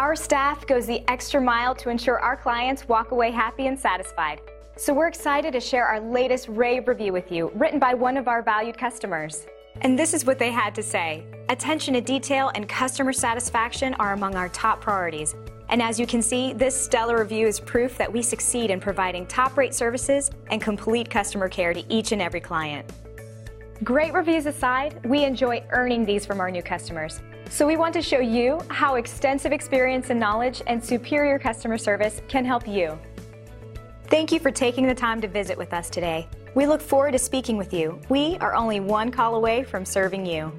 Our staff goes the extra mile to ensure our clients walk away happy and satisfied. So we're excited to share our latest rave review with you, written by one of our valued customers. And this is what they had to say. Attention to detail and customer satisfaction are among our top priorities. And as you can see, this stellar review is proof that we succeed in providing top-rate services and complete customer care to each and every client. Great reviews aside, we enjoy earning these from our new customers. So we want to show you how extensive experience and knowledge and superior customer service can help you. Thank you for taking the time to visit with us today. We look forward to speaking with you. We are only one call away from serving you.